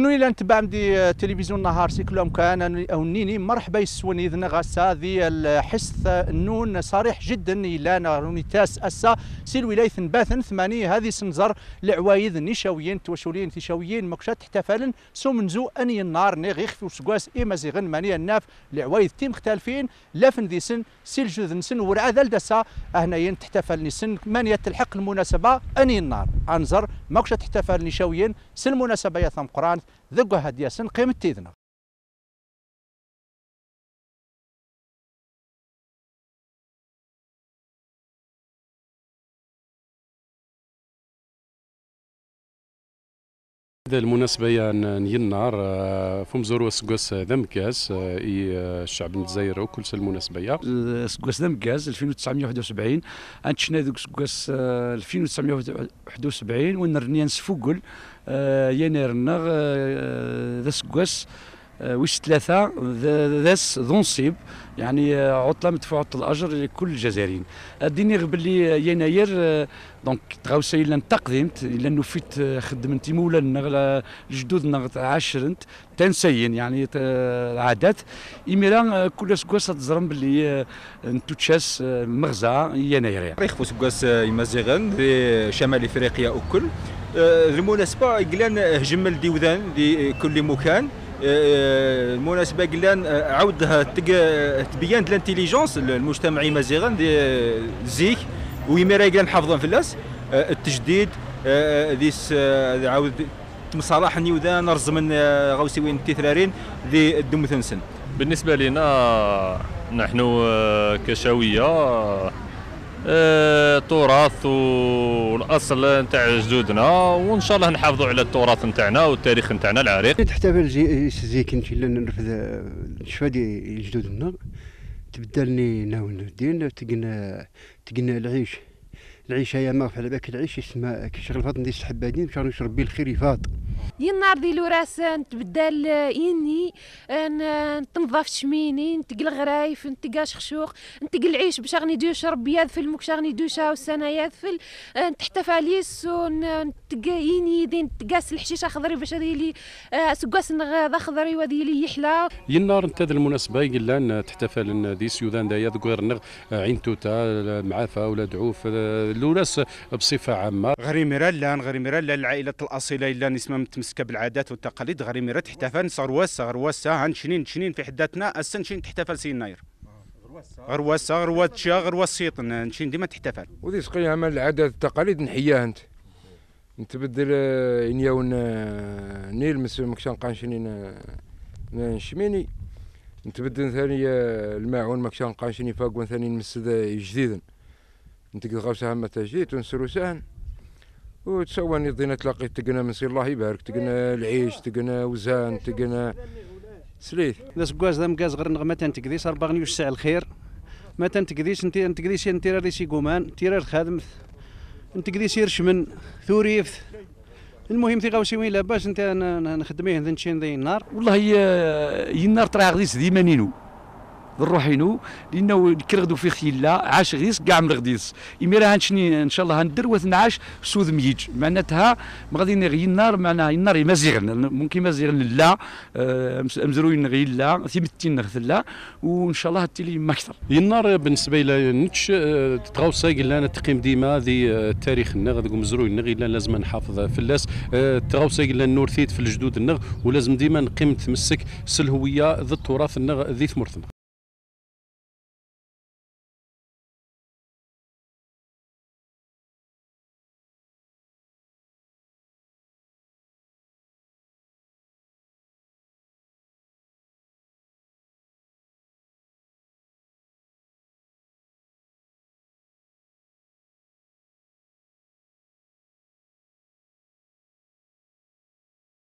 كنوني لا نتبع مدي تلفزيون نهار سيكلوم كان او نيني مرحبا يسوني اذن غاسا ذي الحس النون صريح جدا الا ناروني تاس اسا سي الولايه نباثن ثماني هذه سنزر العوايد نشاويين توشوليين تشاويين مكشات احتفالا سومنزو اني النهار ني غيخفيو سكواس اي مازيغن ماني الناف العوايد تي مختلفين لافن ذي سن سي الجوذ نسن ورعاذ لدسا هنايا تحتفل نسن مانيا تلحق المناسبه اني النهار انزر ماكش تحتفل نشاويين سن المناسبه يا ثم قران ذقوا هدية سن قيمة تيذنا. هذا المناسبة يناير فم زوروا سقوس ذمكاس الشعب الجزائري وكل المناسبة سقوس ذمكاس 1971 انتشنا ذوك سقوس 1971 ونرني نسفوكل يناير نغ ذا سقوس ويش ثلاثة ذاس ذنصيب يعني عطلة مدفوعة الأجر لكل الجزائريين. أديني غبلي يناير دونك تغاوسا إلا تقدمت إلا نوفيت خدمتي مولانا جدودنا عاشرنت تنسيين يعني العادات إميرا كل سكواس تزرم باللي نتوتشاس مغزى يناير. يخفو سكواس يمازيغن في شمال إفريقيا وكل المناسبة قلان هجم الديوذان في كل مكان. المناسبه قلان عاودها تبين الانتيليجونس المجتمعي مزيغا زيك ويميرا قلان حافظون في الناس التجديد ذيس عاود تمصالح نيوذان رز من غوسي وين التثرارين ذي الدمثنسن. بالنسبه لنا نحن كشاويه التراث والاصل نتاع جدودنا وان شاء الله نحافظوا على التراث نتاعنا والتاريخ نتاعنا العريق. تحتفل زيك انت اللي نرفض شفادي جدودنا تبدلني ناون الدين تقنا العيش يا ما على بالك العيش يسمى كيشغل فاض ندير الحبادين باش نشرب الخير يفاض. ينار دي لوراس نتبدل اني نتنظف شميني نتقل غرايف نتقى شخشوخ نتقل العيش باش غني دوش ربي يذفل مكش غني دوشا والسنه يذفل نتحتفاليس ونتقى اني دي نتقاس الحشيشه خضري باش هذه اللي سكاس غدا خضري وهذه اللي يحلى. ينار انت هذه المناسبه قلنا تحتفل دي سيودان دايا ذكر نغ عين توتا معافى ولا دعوف لوراس بصفه عامه. غريميرا لا العائله الاصيله الا نسمى متمسكه بالعادات والتقاليد غريميرا تحتفل غرواسه هنشنين في حداتنا السنشين تحتفل سي يناير غرواس سيطن هنشين ديما تحتفل ودي سقيها من العادات والتقاليد نحياها انت نتبدل انياون نيل مكشان قانشنين نشميني نتبدل ثاني الماعون مكشان قانشني فاقون ثاني نمسد جديدا نتقد غوسها هما تجديد ونسرو سهل وتسواني ضينا تلاقي تقنا من سي الله يبارك تقنا العيش تقنا وزان تقنا سليث. داس كواز دمكاز غير نغمه تنتقديش 4 ساعه الخير ما تنتقديش انت راه سي كومان تيرار خادم انتقديش يرشمن ثوريف المهم ثقه وشي وين لاباس انت نخدميه نشين ذي النار والله ينار تراه غديس ديما نينو نروحينو لانه كيرغدو في خيلا عاش غيس كاع من غديس اميرا هانشني ان شاء الله هندر وتنعاش سوذ ميج معناتها غادي نغي النار معناها النار يمازيغن ممكن مازيغن لا امزروين غي لا ثمتين نغثلا وان شاء الله تيلي ما اكثر. النار بالنسبه الى نتش تغوصا قلنا تقيم ديما ذي التاريخ النغ ذوك مزروين النغ الا لازم نحافظ في اللاس تغوصا قلنا نورثيت في الجدود النغ ولازم ديما نقيم تمسك سل هويه ذي التراث النغ ذي ثمرثنا.